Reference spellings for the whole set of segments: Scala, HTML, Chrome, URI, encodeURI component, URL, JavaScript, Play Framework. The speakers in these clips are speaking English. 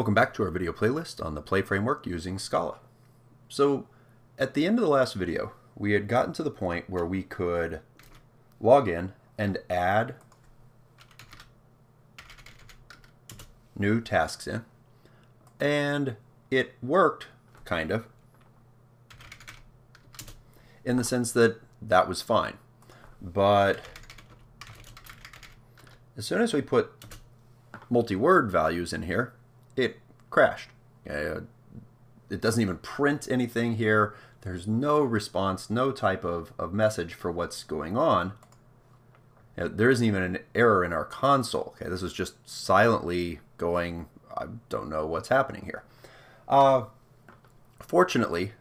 Welcome back to our video playlist on the Play Framework using Scala. So at the end of the last video, we had gotten to the point where we could log in and add new tasks in, and it worked, kind of, in the sense that that was fine. But as soon as we put multi-word values in here, it crashed. It doesn't even print anything here. There's no response, no type of message for what's going on. There isn't even an error in our console. Okay, this is just silently going, I don't know what's happening here. Fortunately,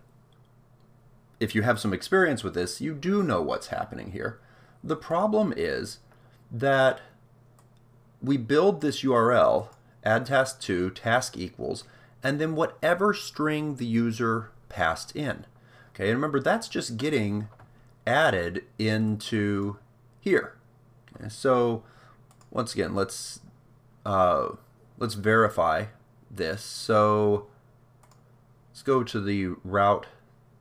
if you have some experience with this, you do know what's happening here. The problem is that we build this URL, add task to, task equals, and then whatever string the user passed in. Okay, and remember, that's just getting added into here. Okay, so once again, let's verify this. So let's go to the route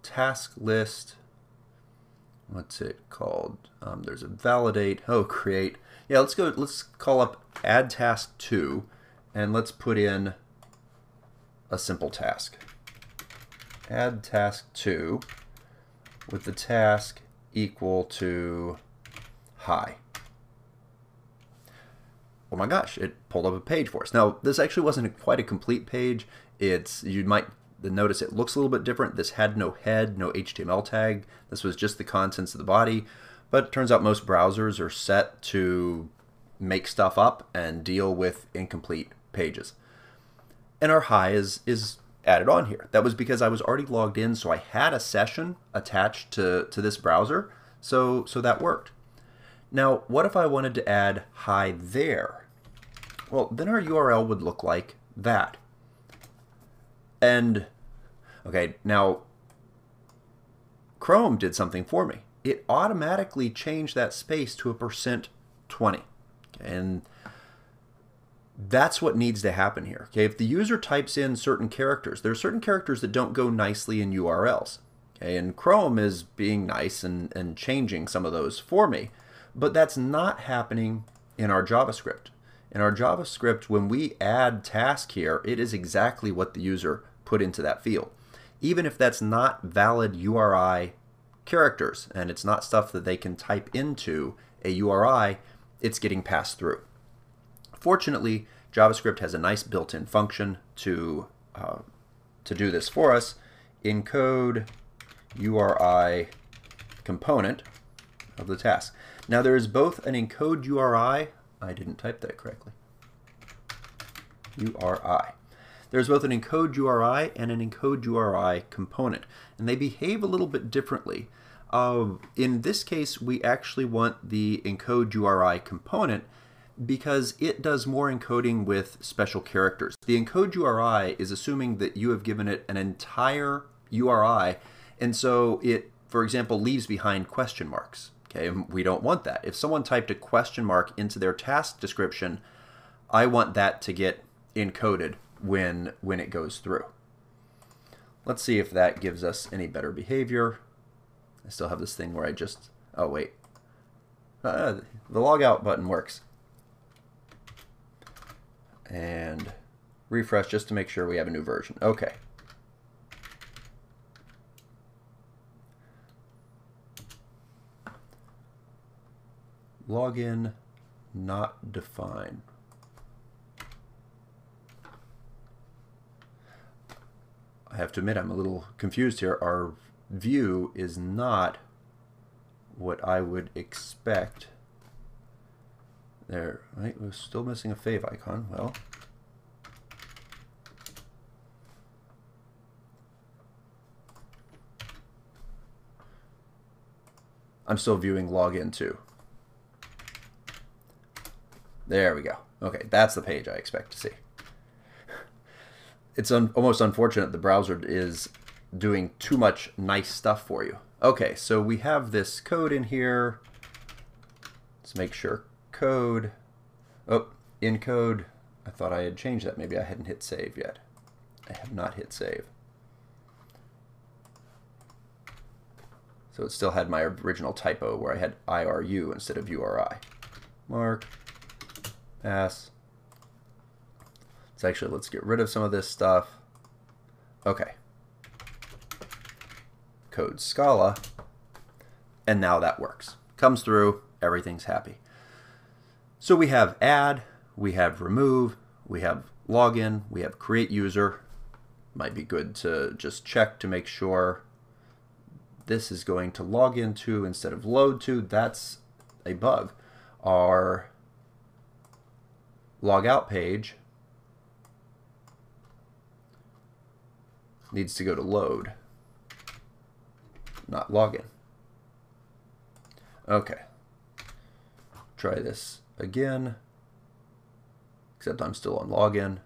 task list. What's it called? There's a validate. Oh, create. Yeah, let's go. Let's call up add task to, and let's put in a simple task. Add task to with the task equal to hi. Oh my gosh! It pulled up a page for us. Now this actually wasn't quite a complete page. It's, you might notice it looks a little bit different. This had no head, no HTML tag. This was just the contents of the body. But it turns out most browsers are set to make stuff up and deal with incomplete pages. And our hi is added on here. That was because I was already logged in, so I had a session attached to this browser, so that worked. Now, what if I wanted to add hi there? Well, then our URL would look like that. And, okay, now Chrome did something for me. It automatically changed that space to a %20. And that's what needs to happen here. Okay, if the user types in certain characters, there are certain characters that don't go nicely in URLs. Okay, and Chrome is being nice and changing some of those for me. But that's not happening in our JavaScript. In our JavaScript, when we add task here, it is exactly what the user put into that field. Even if that's not valid URI characters, and it's not stuff that they can type into a URI, it's getting passed through. Fortunately, JavaScript has a nice built-in function to do this for us. EncodeURI component of the task. Now there is both an encodeURI, I didn't type that correctly, URI. There's both an encodeURI and an encodeURI component, and they behave a little bit differently. In this case, we actually want the encodeURI component because it does more encoding with special characters. The encodeURI is assuming that you have given it an entire URI, and so it, for example, leaves behind question marks. Okay, we don't want that. If someone typed a question mark into their task description, I want that to get encoded when it goes through. Let's see if that gives us any better behavior. I still have this thing where I just, oh wait, the logout button works. And refresh just to make sure we have a new version. Okay. Login not defined. I have to admit, I'm a little confused here. Our view is not what I would expect. There, right? We're still missing a fave icon. Well, I'm still viewing login too. There we go. Okay, that's the page I expect to see. It's almost unfortunate the browser is doing too much nice stuff for you. Okay, so we have this code in here. Let's make sure code, oh, encode, I thought I had changed that. Maybe I hadn't hit save yet. I have not hit save. So it still had my original typo where I had IRU instead of URI. Mark, pass. Let's actually, let's get rid of some of this stuff. Okay. Code Scala. And now that works. Comes through, everything's happy. So we have add, we have remove, we have login, we have create user. Might be good to just check to make sure this is going to log into instead of load to. That's a bug. Our logout page needs to go to load, not login. Okay. Try this again, except I'm still on login.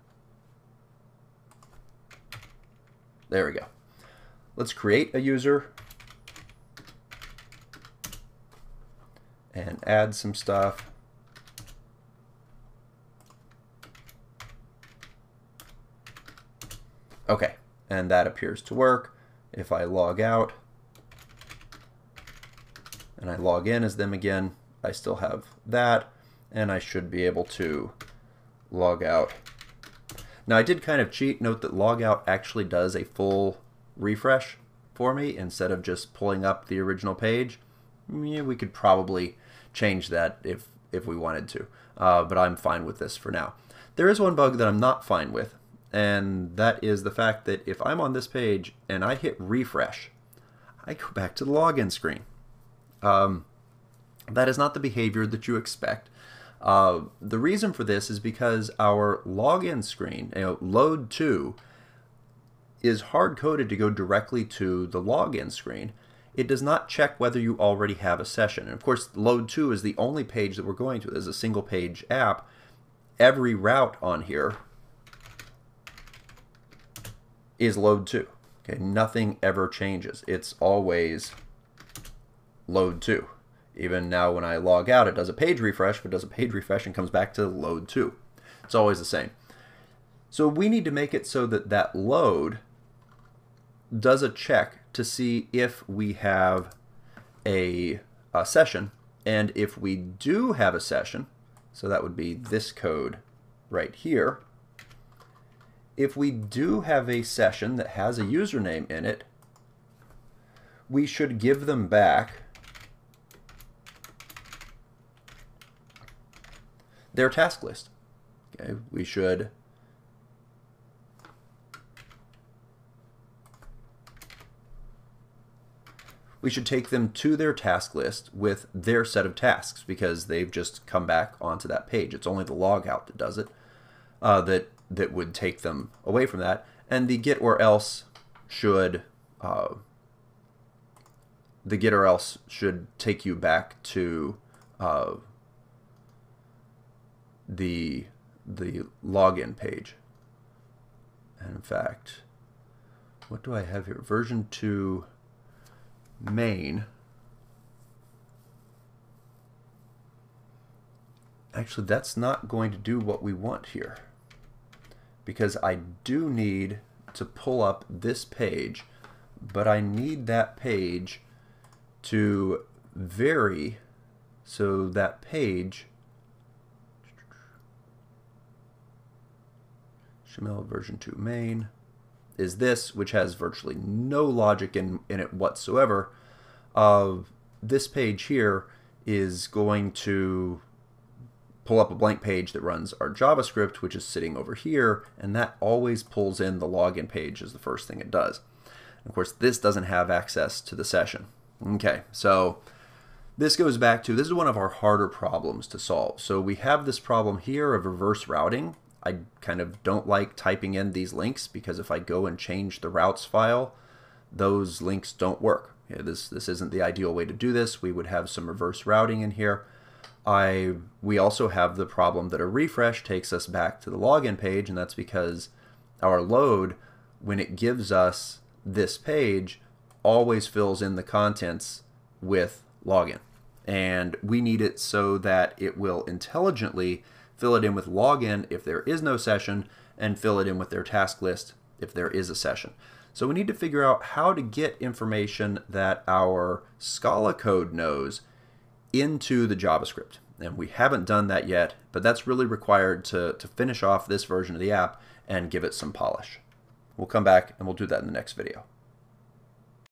There we go. Let's create a user and add some stuff. Okay, and that appears to work. If I log out and I log in as them again, I still have that, and I should be able to log out. Now I did kind of cheat. Note that logout actually does a full refresh for me instead of just pulling up the original page. Yeah, we could probably change that if we wanted to, but I'm fine with this for now. There is one bug that I'm not fine with, and that is the fact that if I'm on this page and I hit refresh, I go back to the login screen. That is not the behavior that you expect. The reason for this is because our login screen, load to, is hard-coded to go directly to the login screen. It does not check whether you already have a session. And of course, load to is the only page that we're going to. This is a single-page app. Every route on here is load to. Okay, nothing ever changes. It's always load to. Even now when I log out, it does a page refresh, but does a page refresh and comes back to load to. It's always the same. So we need to make it so that that load does a check to see if we have a session. And if we do have a session, so that would be this code right here. If we do have a session that has a username in it, we should give them back their task list. Okay, we should take them to their task list with their set of tasks because they've just come back onto that page. It's only the logout that does it, that would take them away from that. And the get or else should take you back to the login page. And in fact, what do I have here? Version 2 main. Actually, that's not going to do what we want here, because I do need to pull up this page, but I need that page to vary so that page Shamil version 2 main is this, which has virtually no logic in it whatsoever. This page here is going to pull up a blank page that runs our JavaScript, which is sitting over here, and that always pulls in the login page as the first thing it does. And of course, this doesn't have access to the session. Okay, so this goes back to, this is one of our harder problems to solve. So we have this problem here of reverse routing. I kind of don't like typing in these links because if I go and change the routes file, those links don't work. Yeah, this isn't the ideal way to do this. We would have some reverse routing in here. We also have the problem that a refresh takes us back to the login page, and that's because our load, when it gives us this page, always fills in the contents with login. And we need it so that it will intelligently fill it in with login if there is no session, and fill it in with their task list if there is a session. So we need to figure out how to get information that our Scala code knows into the JavaScript. And we haven't done that yet, but that's really required to finish off this version of the app and give it some polish. We'll come back and we'll do that in the next video.